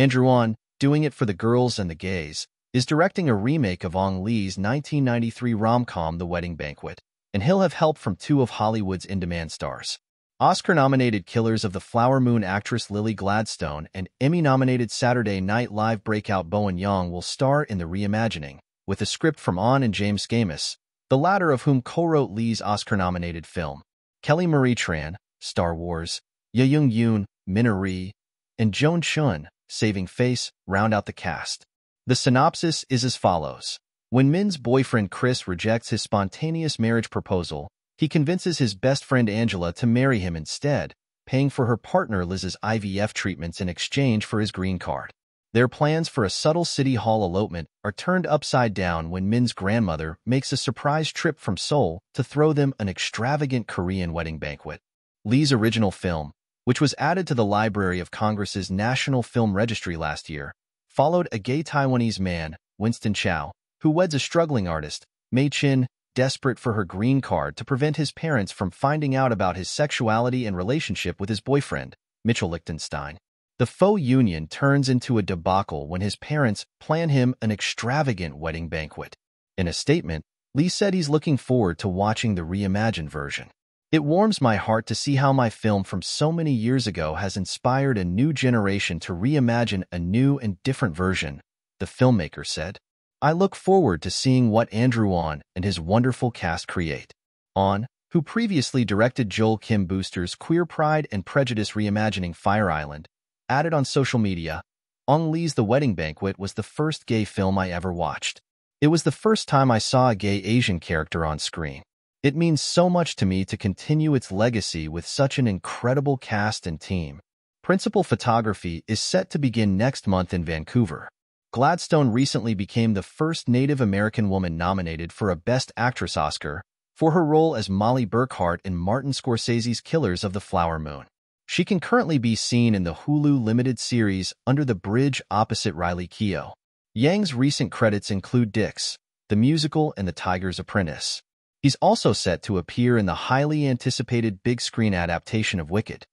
Andrew Ahn, doing it for the girls and the gays, is directing a remake of Ang Lee's 1993 rom-com The Wedding Banquet, and he'll have help from two of Hollywood's in-demand stars. Oscar-nominated Killers of the Flower Moon actress Lily Gladstone and Emmy-nominated Saturday Night Live breakout Bowen Yang will star in the reimagining, with a script from Ahn and James Gamis, the latter of whom co-wrote Lee's Oscar-nominated film. Kelly Marie Tran, Star Wars, Ye Young Yoon, Minari, and Joan Chun, Saving Face, round out the cast. The synopsis is as follows. When Min's boyfriend Chris rejects his spontaneous marriage proposal, he convinces his best friend Angela to marry him instead, paying for her partner Liz's IVF treatments in exchange for his green card. Their plans for a subtle City Hall elopement are turned upside down when Min's grandmother makes a surprise trip from Seoul to throw them an extravagant Korean wedding banquet. Lee's original film, which was added to the Library of Congress's National Film Registry last year, followed a gay Taiwanese man, Winston Chow, who weds a struggling artist, Mei Chin, desperate for her green card to prevent his parents from finding out about his sexuality and relationship with his boyfriend, Mitchell Lichtenstein. The faux union turns into a debacle when his parents plan him an extravagant wedding banquet. In a statement, Lee said he's looking forward to watching the reimagined version. It warms my heart to see how my film from so many years ago has inspired a new generation to reimagine a new and different version, the filmmaker said. I look forward to seeing what Andrew Ahn and his wonderful cast create. Ahn, who previously directed Joel Kim Booster's Queer Pride and Prejudice reimagining Fire Island, added on social media, Ang Lee's The Wedding Banquet was the first gay film I ever watched. It was the first time I saw a gay Asian character on screen. It means so much to me to continue its legacy with such an incredible cast and team. Principal photography is set to begin next month in Vancouver. Gladstone recently became the first Native American woman nominated for a Best Actress Oscar for her role as Molly Burkhart in Martin Scorsese's Killers of the Flower Moon. She can currently be seen in the Hulu limited series Under the Bridge opposite Riley Keogh. Yang's recent credits include Dicks, The Musical, and The Tiger's Apprentice. He's also set to appear in the highly anticipated big-screen adaptation of Wicked.